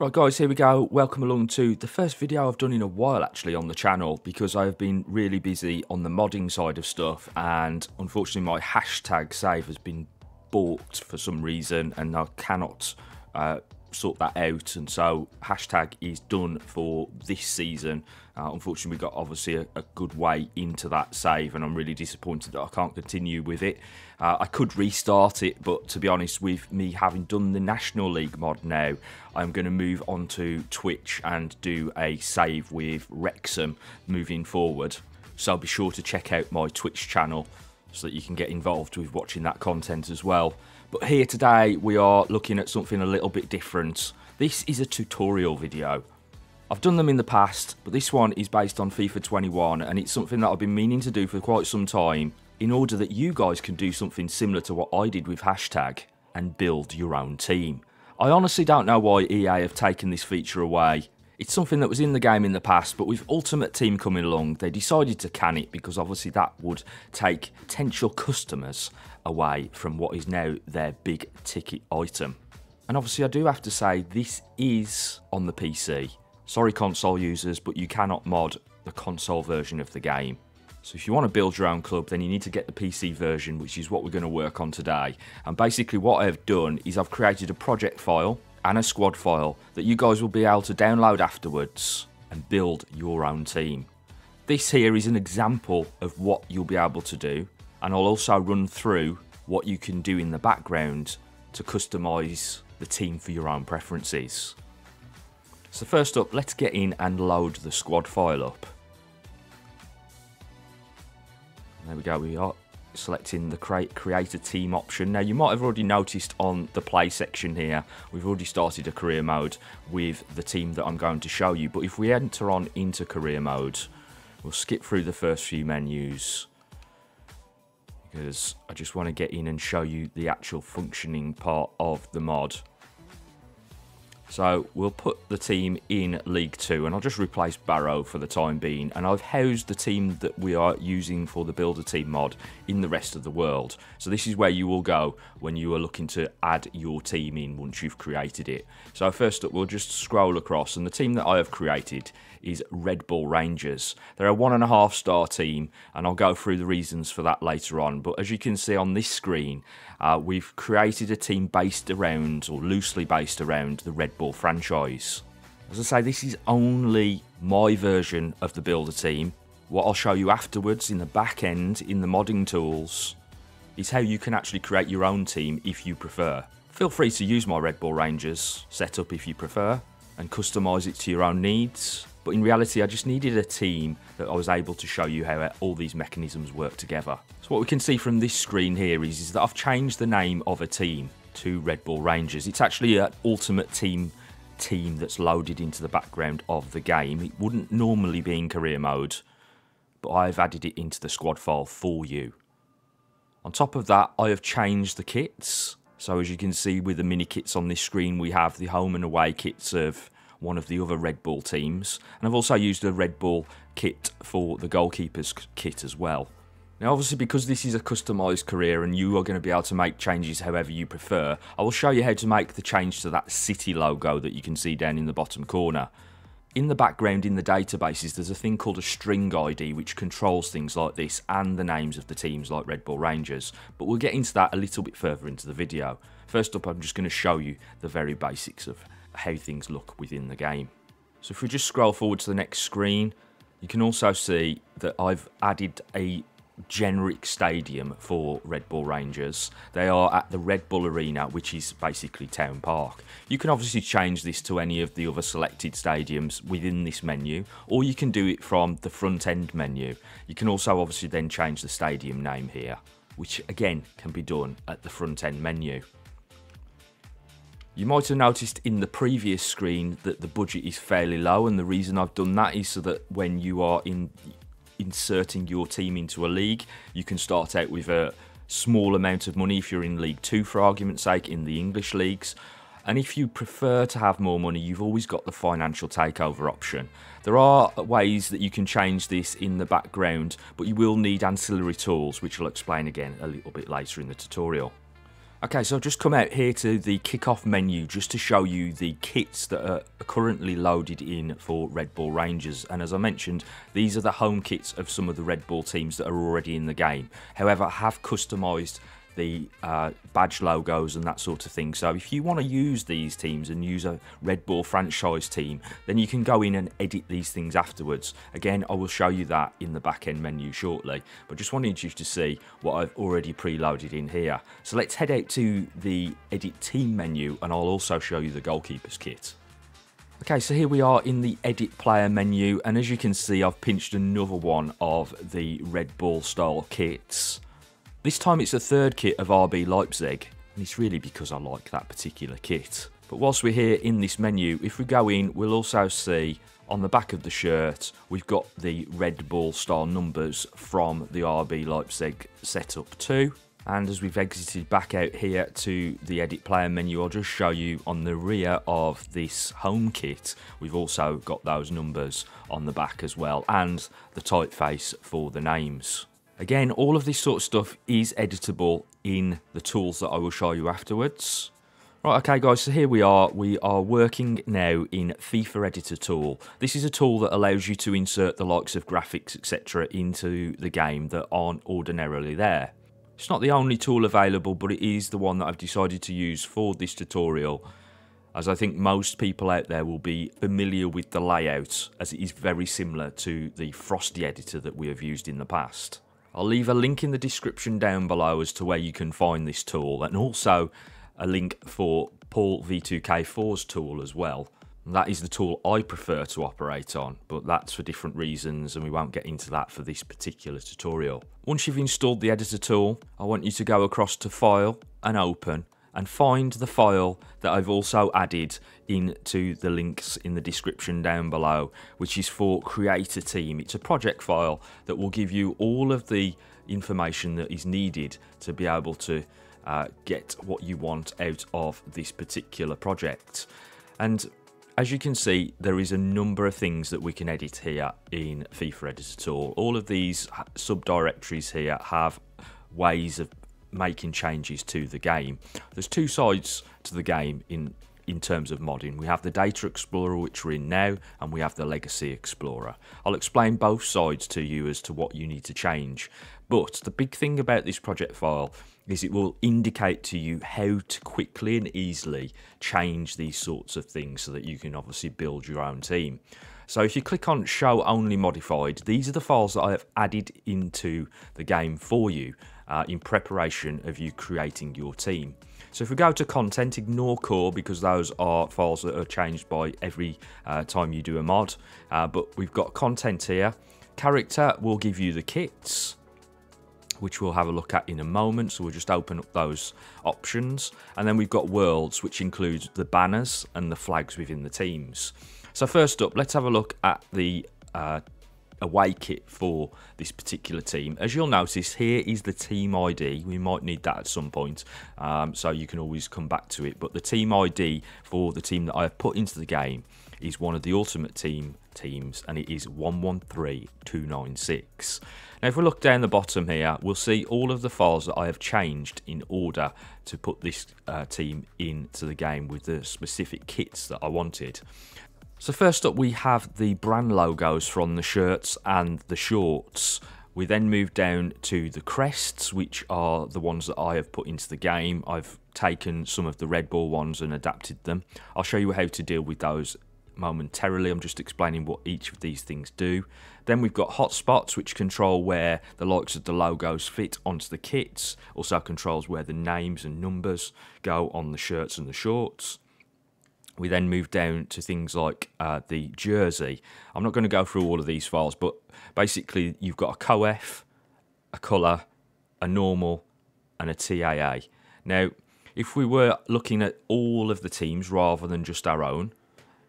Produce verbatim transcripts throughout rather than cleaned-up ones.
Right guys, here we go. Welcome along to the first video I've done in a while actually on the channel, because I've been really busy on the modding side of stuff, and unfortunately my hashtag save has been balked for some reason and I cannot uh, sort that out, and so hashtag is done for this season. Uh, unfortunately we got obviously a, a good way into that save and I'm really disappointed that I can't continue with it. Uh, I could restart it, but to be honest, with me having done the National League mod now, I'm going to move on to Twitch and do a save with Wrexham moving forward. So be sure to check out my Twitch channel so that you can get involved with watching that content as well. But here today we are looking at something a little bit different. This is a tutorial video. I've done them in the past, but this one is based on FIFA twenty-one, and it's something that I've been meaning to do for quite some time in order that you guys can do something similar to what I did with hashtag and build your own team. I honestly don't know why E A have taken this feature away. It's something that was in the game in the past, but with Ultimate Team coming along, they decided to can it because obviously that would take potential customers away from what is now their big ticket item. And obviously I do have to say this is on the P C. Sorry console users, but you cannot mod the console version of the game. So if you want to build your own club, then you need to get the P C version, which is what we're going to work on today. And basically what I've done is I've created a project file and a squad file that you guys will be able to download afterwards and build your own team. This here is an example of what you'll be able to do, and I'll also run through what you can do in the background to customize the team for your own preferences. So first up, let's get in and load the squad file up. There we go, we are selecting the create, create a team option. Now you might have already noticed on the play section here, we've already started a career mode with the team that I'm going to show you. But if we enter on into career mode, we'll skip through the first few menus because I just want to get in and show you the actual functioning part of the mod. So we'll put the team in League Two, and I'll just replace Barrow for the time being. And I've housed the team that we are using for the Builder Team mod in the rest of the world. So this is where you will go when you are looking to add your team in once you've created it. So first up, we'll just scroll across, and the team that I have created is Red Bull Rangers. They're a one and a half star team, and I'll go through the reasons for that later on. But as you can see on this screen, uh, we've created a team based around, or loosely based around, the Red Bull Bull franchise. As I say, this is only my version of the builder team. What I'll show you afterwards in the back end in the modding tools is how you can actually create your own team if you prefer. Feel free to use my Red Bull Rangers setup if you prefer and customize it to your own needs, but in reality I just needed a team that I was able to show you how all these mechanisms work together. So what we can see from this screen here is, is that I've changed the name of a team to Red Bull Rangers. It's actually an Ultimate Team team that's loaded into the background of the game. It wouldn't normally be in career mode, but I've added it into the squad file for you. On top of that, I have changed the kits. So as you can see with the mini kits on this screen, we have the home and away kits of one of the other Red Bull teams. And I've also used a Red Bull kit for the goalkeeper's kit as well. Now obviously, because this is a customised career and you are going to be able to make changes however you prefer, I will show you how to make the change to that city logo that you can see down in the bottom corner. In the background in the databases there's a thing called a string I D which controls things like this and the names of the teams like Red Bull Rangers, but we'll get into that a little bit further into the video. First up, I'm just going to show you the very basics of how things look within the game. So if we just scroll forward to the next screen, you can also see that I've added a generic stadium for Red Bull Rangers. They are at the Red Bull Arena, which is basically Town Park. You can obviously change this to any of the other selected stadiums within this menu, or you can do it from the front end menu. You can also obviously then change the stadium name here, which again can be done at the front end menu. You might have noticed in the previous screen that the budget is fairly low, and the reason I've done that is so that when you are in inserting your team into a league, you can start out with a small amount of money if you're in League Two, for argument's sake, in the English leagues. And if you prefer to have more money, you've always got the financial takeover option. There are ways that you can change this in the background, but you will need ancillary tools, which I'll explain again a little bit later in the tutorial. Okay, so I've just come out here to the kickoff menu just to show you the kits that are currently loaded in for Red Bull Rangers. And as I mentioned, these are the home kits of some of the Red Bull teams that are already in the game. However, I have customised the uh, badge logos and that sort of thing. So if you want to use these teams and use a Red Bull franchise team, then you can go in and edit these things afterwards. Again, I will show you that in the back end menu shortly, but just wanted you to see what I've already preloaded in here. So let's head out to the edit team menu and I'll also show you the goalkeeper's kit. Okay, so here we are in the edit player menu, and as you can see, I've pinched another one of the Red Bull style kits. This time it's the third kit of R B Leipzig, and it's really because I like that particular kit. But whilst we're here in this menu, if we go in, we'll also see on the back of the shirt, we've got the Red Bull style numbers from the R B Leipzig setup too. And as we've exited back out here to the edit player menu, I'll just show you on the rear of this home kit, we've also got those numbers on the back as well, and the typeface for the names. Again, all of this sort of stuff is editable in the tools that I will show you afterwards. Right, okay guys, so here we are. We are working now in FIFA Editor Tool. This is a tool that allows you to insert the likes of graphics, et cetera into the game that aren't ordinarily there. It's not the only tool available, but it is the one that I've decided to use for this tutorial, as I think most people out there will be familiar with the layout, as it is very similar to the Frosty Editor that we have used in the past. I'll leave a link in the description down below as to where you can find this tool, and also a link for Paul V two K four's tool as well. And that is the tool I prefer to operate on, but that's for different reasons and we won't get into that for this particular tutorial. Once you've installed the editor tool, I want you to go across to File and Open, and find the file that I've also added into the links in the description down below, which is for Create a Team. It's a project file that will give you all of the information that is needed to be able to uh, get what you want out of this particular project. And as you can see, there is a number of things that we can edit here in FIFA Editor Tool. All of these subdirectories here have ways of making changes to the game. There's two sides to the game in in terms of modding. We have the Data Explorer, which we're in now, and we have the Legacy Explorer. I'll explain both sides to you as to what you need to change, but the big thing about this project file is it will indicate to you how to quickly and easily change these sorts of things so that you can obviously build your own team. So if you click on Show Only Modified, these are the files that I have added into the game for you Uh, in preparation of you creating your team. So if we go to content, ignore core, because those are files that are changed by every uh, time you do a mod, uh, but we've got content here. Character will give you the kits, which we'll have a look at in a moment, so we'll just open up those options. And then we've got worlds, which includes the banners and the flags within the teams. So first up, let's have a look at the uh, away kit for this particular team. As you'll notice, here is the team I D. We might need that at some point, um, so you can always come back to it, but the team I D for the team that I have put into the game is one of the Ultimate Team teams, and it is one one three two nine six. Now if we look down the bottom here, we'll see all of the files that I have changed in order to put this uh, team into the game with the specific kits that I wanted. So first up, we have the brand logos from the shirts and the shorts. We then move down to the crests, which are the ones that I have put into the game. I've taken some of the Red Bull ones and adapted them. I'll show you how to deal with those momentarily. I'm just explaining what each of these things do. Then we've got hotspots, which control where the likes of the logos fit onto the kits. Also controls where the names and numbers go on the shirts and the shorts. We then move down to things like uh, the jersey. I'm not going to go through all of these files, but basically you've got a C O E F, a colour, a normal, and a T A A. Now, if we were looking at all of the teams rather than just our own,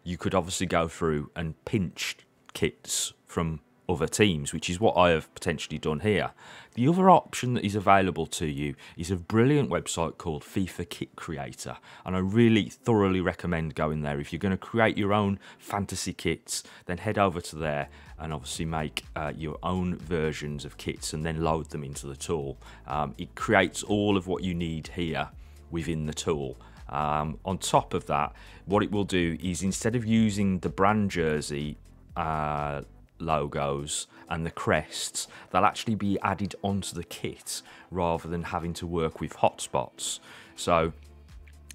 you could obviously go through and pinch kits from other teams, which is what I have potentially done here. The other option that is available to you is a brilliant website called FIFA Kit Creator, and I really thoroughly recommend going there. If you're going to create your own fantasy kits, then head over to there and obviously make uh, your own versions of kits and then load them into the tool. Um, it creates all of what you need here within the tool. Um, on top of that, what it will do is, instead of using the brand jersey uh, logos and the crests, they'll actually be added onto the kit rather than having to work with hotspots. So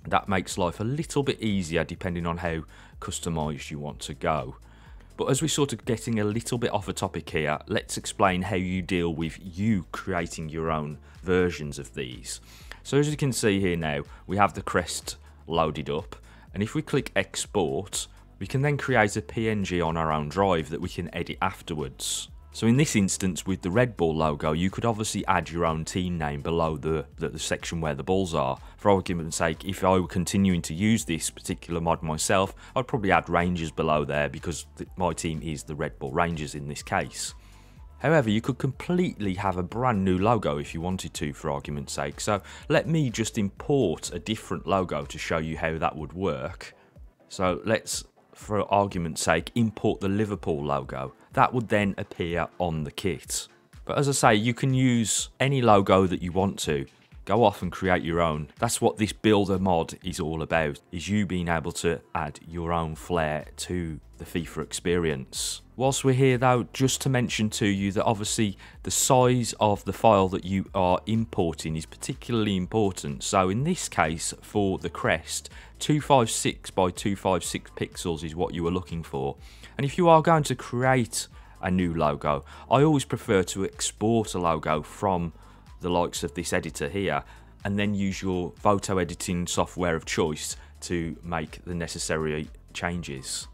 that makes life a little bit easier depending on how customized you want to go. But as we're sort of getting a little bit off a topic here, let's explain how you deal with you creating your own versions of these. So as you can see here now, we have the crest loaded up, and if we click export, we can then create a P N G on our own drive that we can edit afterwards. So in this instance, with the Red Bull logo, you could obviously add your own team name below the, the, the section where the balls are. For argument's sake, if I were continuing to use this particular mod myself, I'd probably add Rangers below there, because th my team is the Red Bull Rangers in this case. However, you could completely have a brand new logo if you wanted to, for argument's sake. So let me just import a different logo to show you how that would work. So let's, for argument's sake, import the Liverpool logo. That would then appear on the kit. But as I say, you can use any logo that you want to. Go off and create your own. That's what this builder mod is all about, is you being able to add your own flair to the FIFA experience. Whilst we're here though, just to mention to you that obviously the size of the file that you are importing is particularly important. So in this case, for the crest, two fifty-six by two fifty-six pixels is what you are looking for. And if you are going to create a new logo, I always prefer to export a logo from the likes of this editor here, and then use your photo editing software of choice to make the necessary changes.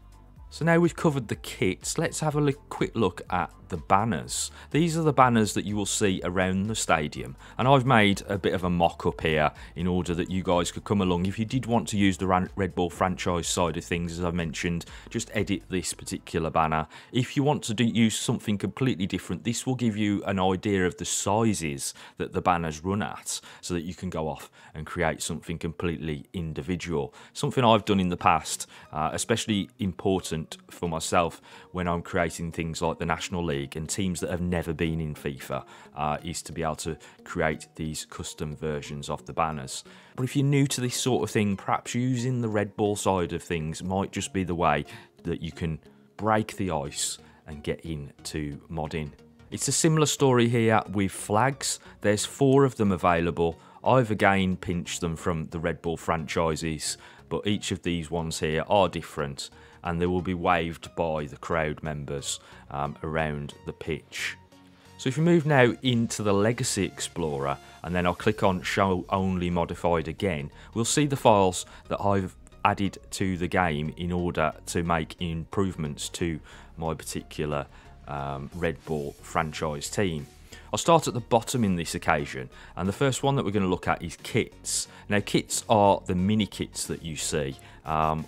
So now we've covered the kits, let's have a look, quick look at the banners. These are the banners that you will see around the stadium, and I've made a bit of a mock-up here in order that you guys could come along. If you did want to use the Red Bull franchise side of things, as I mentioned, just edit this particular banner. If you want to do, use something completely different, this will give you an idea of the sizes that the banners run at, so that you can go off and create something completely individual. Something I've done in the past, uh, especially important for myself when I'm creating things like the National League and teams that have never been in FIFA, uh, is to be able to create these custom versions of the banners. But if you're new to this sort of thing, perhaps using the Red Bull side of things might just be the way that you can break the ice and get into modding. It's a similar story here with flags. There's four of them available. I've again pinched them from the Red Bull franchises, but each of these ones here are different, and they will be waved by the crowd members um, around the pitch. So if we move now into the Legacy Explorer, and then I'll click on Show Only Modified again, we'll see the files that I've added to the game in order to make improvements to my particular um, Red Bull franchise team. I'll start at the bottom in this occasion, and the first one that we're going to look at is kits. Now kits are the mini kits that you see. Um,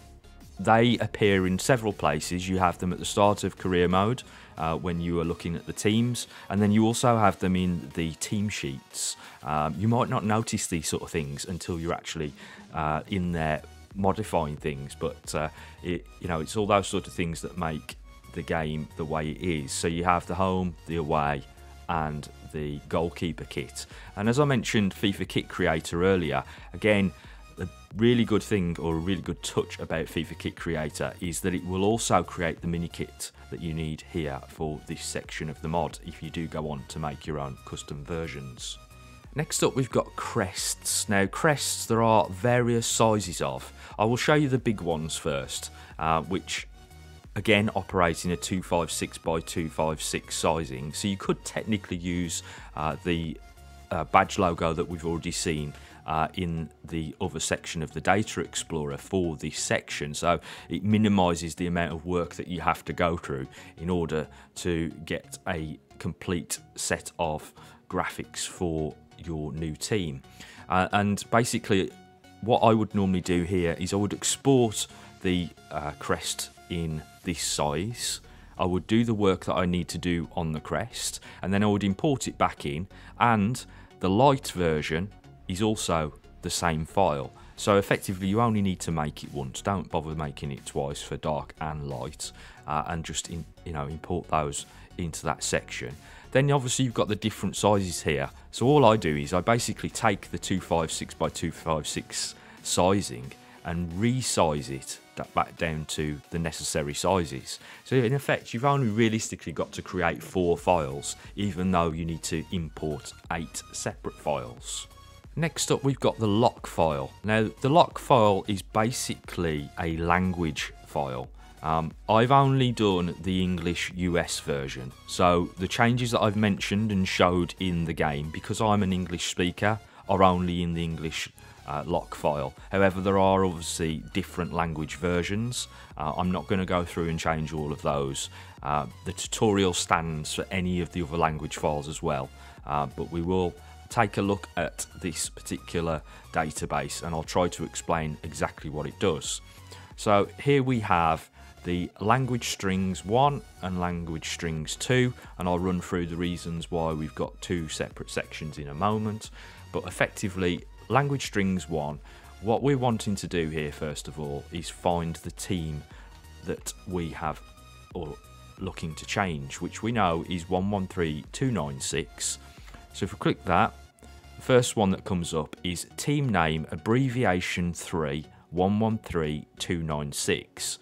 They appear in several places. You have them at the start of career mode uh, when you are looking at the teams, and then you also have them in the team sheets. Um, you might not notice these sort of things until you're actually uh, in there modifying things, but uh, it, you know, it's all those sort of things that make the game the way it is. So you have the home, the away, and the goalkeeper kit. And as I mentioned, FIFA Kit Creator earlier, again, a really good thing, or a really good touch about FIFA Kit Creator, is that it will also create the mini kit that you need here for this section of the mod if you do go on to make your own custom versions. Next up, we've got crests. Now crests there are various sizes of. I will show you the big ones first, uh, which again operate in a two fifty-six by two fifty-six sizing, so you could technically use uh, the uh, badge logo that we've already seen Uh, in the other section of the Data Explorer for this section, so it minimizes the amount of work that you have to go through in order to get a complete set of graphics for your new team. Uh, and basically what I would normally do here is I would export the uh, crest in this size. I would do the work that I need to do on the crest, and then I would import it back in, and the light version is also the same file. So effectively you only need to make it once, don't bother making it twice for dark and light, uh, and just in, you know import those into that section. Then obviously you've got the different sizes here. So all I do is I basically take the two fifty-six by two fifty-six sizing and resize it back down to the necessary sizes. So in effect, you've only realistically got to create four files, even though you need to import eight separate files. Next up, we've got the lock file. Now, the lock file is basically a language file. Um, I've only done the English U S version, so the changes that I've mentioned and showed in the game, because I'm an English speaker, are only in the English uh, lock file. However, there are obviously different language versions. Uh, I'm not going to go through and change all of those. Uh, the tutorial stands for any of the other language files as well, uh, but we will take a look at this particular database and I'll try to explain exactly what it does. So here we have the language strings one and language strings two, and I'll run through the reasons why we've got two separate sections in a moment. But effectively, language strings one, what we're wanting to do here first of all is find the team that we have or looking to change, which we know is one one three two nine six. So if we click that, the first one that comes up is team name abbreviation three one one three two nine six.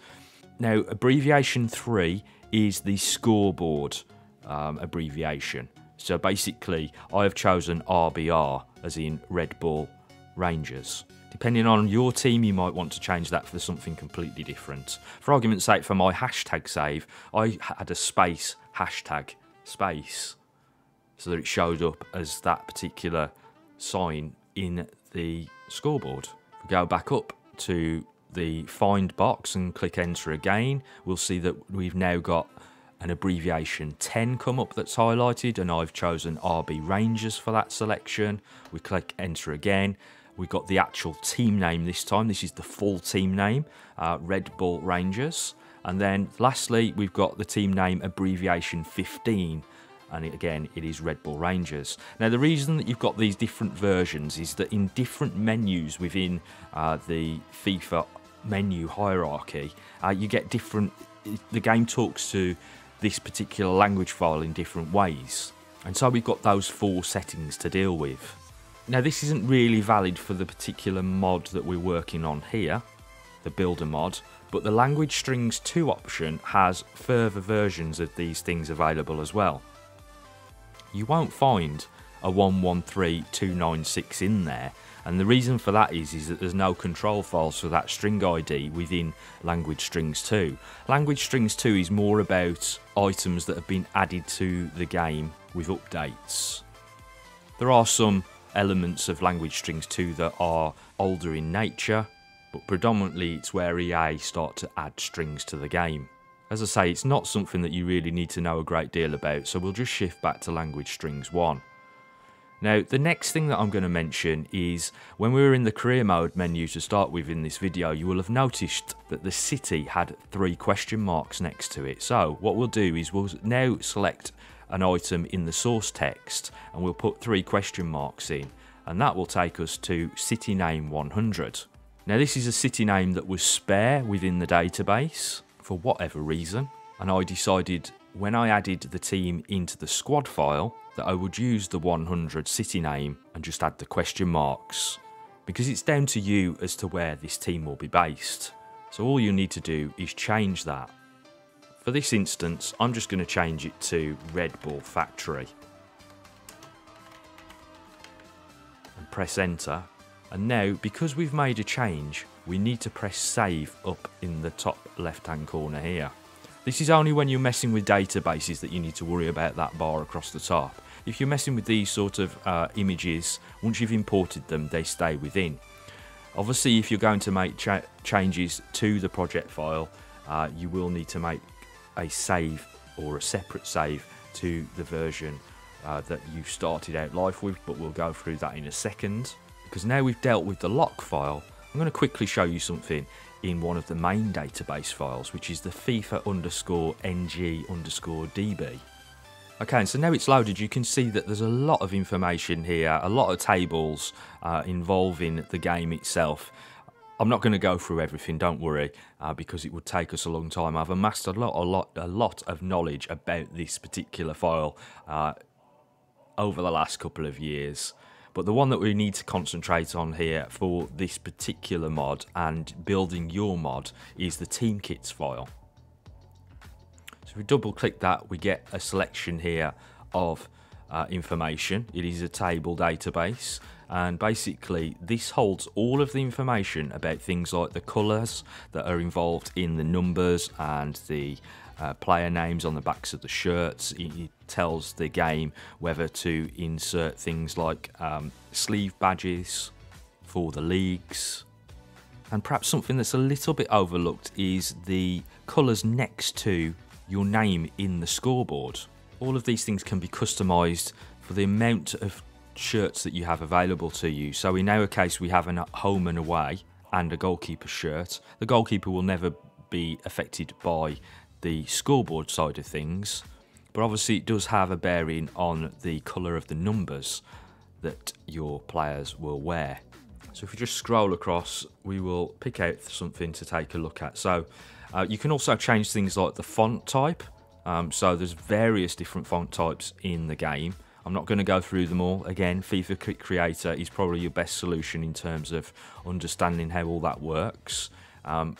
Now, abbreviation three is the scoreboard um, abbreviation. So basically, I have chosen R B R, as in Red Bull Rangers. Depending on your team, you might want to change that for something completely different. For argument's sake, for my hashtag save, I had a space hashtag space, so that it showed up as that particular sign in the scoreboard. We go back up to the find box and click enter again, we'll see that we've now got an abbreviation ten come up that's highlighted, and I've chosen R B Rangers for that selection. We click enter again, we've got the actual team name this time, this is the full team name, uh, Red Bull Rangers. And then lastly, we've got the team name abbreviation fifteen, and again, it is Red Bull Rangers. Now, the reason that you've got these different versions is that in different menus within uh, the FIFA menu hierarchy, uh, you get different, the game talks to this particular language file in different ways. And so we've got those four settings to deal with. Now, this isn't really valid for the particular mod that we're working on here, the builder mod, but the language strings two option has further versions of these things available as well. You won't find a one one three two nine six in there, and the reason for that is, is that there's no control files for that string I D within language strings two. Language strings two is more about items that have been added to the game with updates. There are some elements of language strings two that are older in nature, but predominantly it's where E A start to add strings to the game. As I say, it's not something that you really need to know a great deal about, so we'll just shift back to language strings one. Now, the next thing that I'm going to mention is when we were in the career mode menu to start with in this video, you will have noticed that the city had three question marks next to it. So what we'll do is we'll now select an item in the source text and we'll put three question marks in, and that will take us to city name one hundred. Now, this is a city name that was spare within the database for whatever reason, and I decided when I added the team into the squad file that I would use the one hundred city name and just add the question marks, because it's down to you as to where this team will be based. So all you need to do is change that. For this instance, I'm just going to change it to Red Bull Factory and press enter. And now, because we've made a change, we need to press save up in the top left hand corner here. This is only when you're messing with databases that you need to worry about that bar across the top. If you're messing with these sort of uh, images, once you've imported them, they stay within. Obviously, if you're going to make cha changes to the project file, uh, you will need to make a save or a separate save to the version uh, that you started out life with, but we'll go through that in a second. Because now we've dealt with the lock file, I'm going to quickly show you something in one of the main database files, which is the FIFA underscore N G underscore D B. Okay, and so now it's loaded, you can see that there's a lot of information here, a lot of tables uh, involving the game itself. I'm not going to go through everything, don't worry, uh, because it would take us a long time. I've amassed a lot, a lot, a lot of knowledge about this particular file uh, over the last couple of years. But the one that we need to concentrate on here for this particular mod and building your mod is the team kits file. So if we double click that, we get a selection here of uh, information. It is a table database, and basically this holds all of the information about things like the colours that are involved in the numbers and the Uh, player names on the backs of the shirts. It tells the game whether to insert things like um, sleeve badges for the leagues. And perhaps something that's a little bit overlooked is the colours next to your name in the scoreboard. All of these things can be customised for the amount of shirts that you have available to you. So in our case, we have a home and away and a goalkeeper shirt. The goalkeeper will never be affected by the scoreboard side of things, but obviously it does have a bearing on the colour of the numbers that your players will wear. So if we just scroll across, we will pick out something to take a look at. So uh, you can also change things like the font type. Um, so there's various different font types in the game. I'm not going to go through them all. Again, FIFA Kit Creator is probably your best solution in terms of understanding how all that works. Um,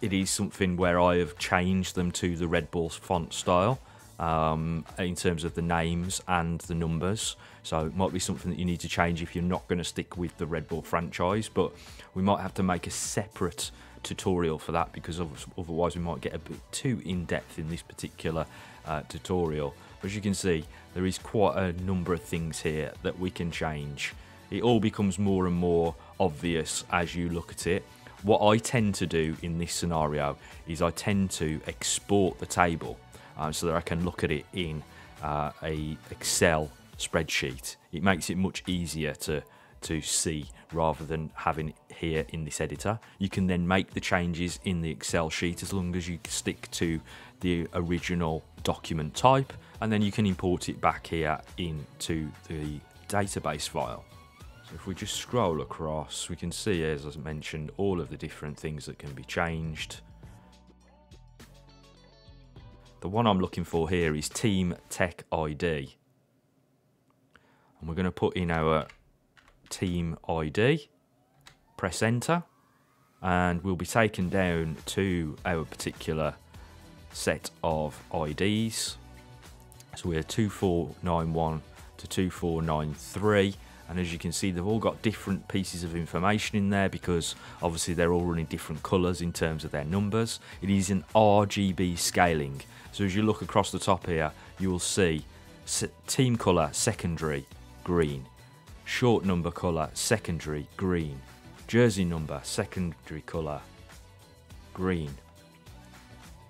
It is something where I have changed them to the Red Bull font style um, in terms of the names and the numbers. So it might be something that you need to change if you're not going to stick with the Red Bull franchise, but we might have to make a separate tutorial for that, because otherwise we might get a bit too in-depth in this particular uh, tutorial. But as you can see, there is quite a number of things here that we can change. It all becomes more and more obvious as you look at it. What I tend to do in this scenario is I tend to export the table uh, so that I can look at it in uh, a Excel spreadsheet. It makes it much easier to, to see rather than having it here in this editor. You can then make the changes in the Excel sheet as long as you stick to the original document type, and then you can import it back here into the database file. So if we just scroll across, we can see, as I mentioned, all of the different things that can be changed. The one I'm looking for here is Team Tech I D. And we're going to put in our Team I D, press enter, and we'll be taken down to our particular set of I Ds. So we're two four nine one to two four nine three. And as you can see, they've all got different pieces of information in there, because obviously they're all running different colours in terms of their numbers. It is an R G B scaling. So as you look across the top here, you will see team colour, secondary, green. Short number colour, secondary, green. Jersey number, secondary colour, green.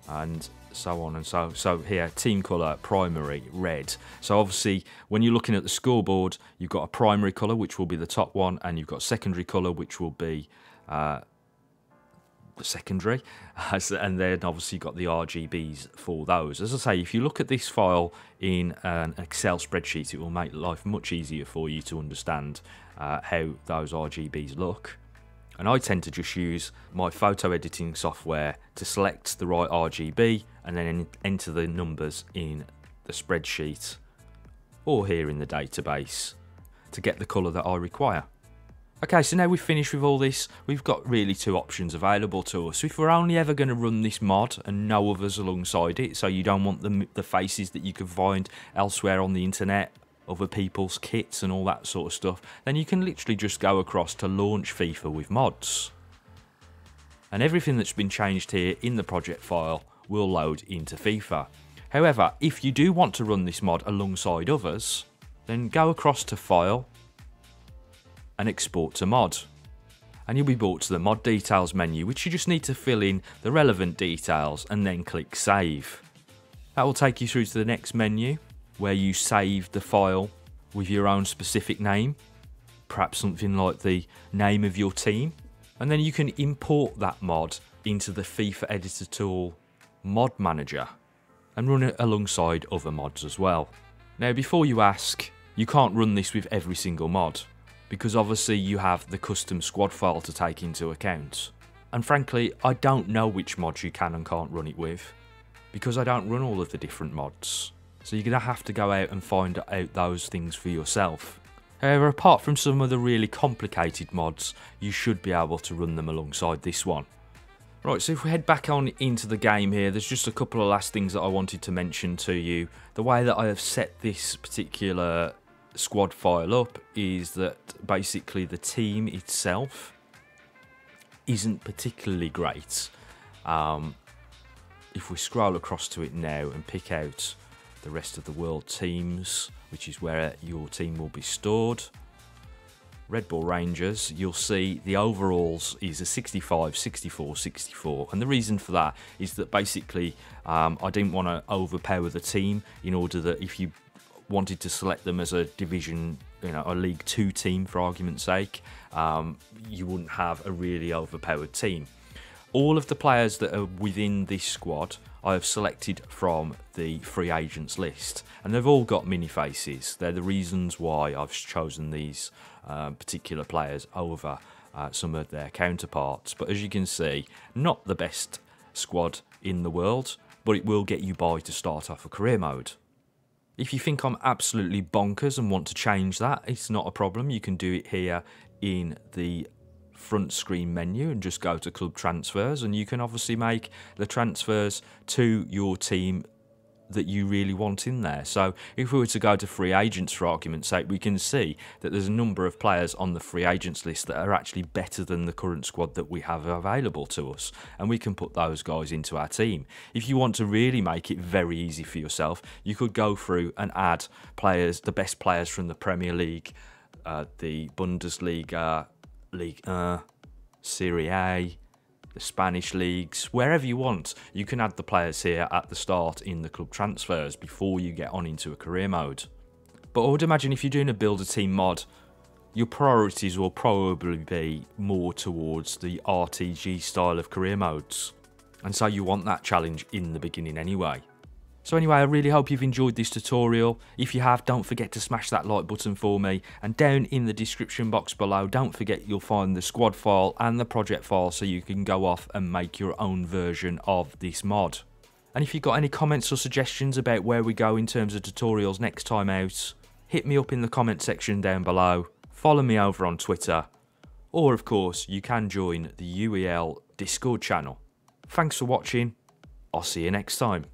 And so on and so so here, team colour, primary, red. So obviously when you're looking at the scoreboard, you've got a primary colour, which will be the top one, and you've got secondary colour, which will be uh, secondary, and then obviously you've got the R G Bs for those. As I say, if you look at this file in an Excel spreadsheet, it will make life much easier for you to understand uh, how those R G Bs look. And I tend to just use my photo editing software to select the right R G B and then enter the numbers in the spreadsheet or here in the database to get the colour that I require. Okay, so now we've finished with all this, we've got really two options available to us. If we're only ever going to run this mod and no others alongside it, so you don't want the, the faces that you can find elsewhere on the internet, other people's kits and all that sort of stuff, then you can literally just go across to Launch FIFA with Mods. And everything that's been changed here in the project file will load into FIFA. However, if you do want to run this mod alongside others, then go across to File and Export to Mod. And you'll be brought to the Mod Details menu, which you just need to fill in the relevant details and then click Save. That will take you through to the next menu, where you save the file with your own specific name, perhaps something like the name of your team, and then you can import that mod into the FIFA Editor Tool Mod Manager and run it alongside other mods as well. Now, before you ask, you can't run this with every single mod, because obviously you have the custom squad file to take into account. And frankly, I don't know which mods you can and can't run it with, because I don't run all of the different mods. So you're going to have to go out and find out those things for yourself. However, apart from some of the really complicated mods, you should be able to run them alongside this one. Right, so if we head back on into the game here, there's just a couple of last things that I wanted to mention to you. The way that I have set this particular squad file up is that basically the team itself isn't particularly great. Um, if we scroll across to it now and pick out the rest of the world teams, which is where your team will be stored, Red Bull Rangers, you'll see the overalls is a sixty-five, sixty-four, sixty-four, and the reason for that is that basically um, I didn't want to overpower the team in order that if you wanted to select them as a division, you know, a League two team for argument's sake, um, you wouldn't have a really overpowered team. All of the players that are within this squad I have selected from the free agents list, and they've all got mini faces. They're the reasons why I've chosen these uh, particular players over uh, some of their counterparts. But as you can see, not the best squad in the world, but it will get you by to start off a career mode. If you think I'm absolutely bonkers and want to change that, it's not a problem. You can do it here in the front screen menu and just go to club transfers, and you can obviously make the transfers to your team that you really want in there. So if we were to go to free agents for argument's sake, we can see that there's a number of players on the free agents list that are actually better than the current squad that we have available to us, and we can put those guys into our team. If you want to really make it very easy for yourself, you could go through and add players, the best players from the Premier League, uh, the Bundesliga, League, uh, Serie A, the Spanish leagues, wherever you want. You can add the players here at the start in the club transfers before you get on into a career mode. But I would imagine if you're doing a builder team mod, your priorities will probably be more towards the R T G style of career modes. And so you want that challenge in the beginning anyway. So anyway, I really hope you've enjoyed this tutorial. If you have, don't forget to smash that like button for me. And down in the description box below, don't forget you'll find the squad file and the project file so you can go off and make your own version of this mod. And if you've got any comments or suggestions about where we go in terms of tutorials next time out, hit me up in the comment section down below, follow me over on Twitter, or of course, you can join the U E L Discord channel. Thanks for watching. I'll see you next time.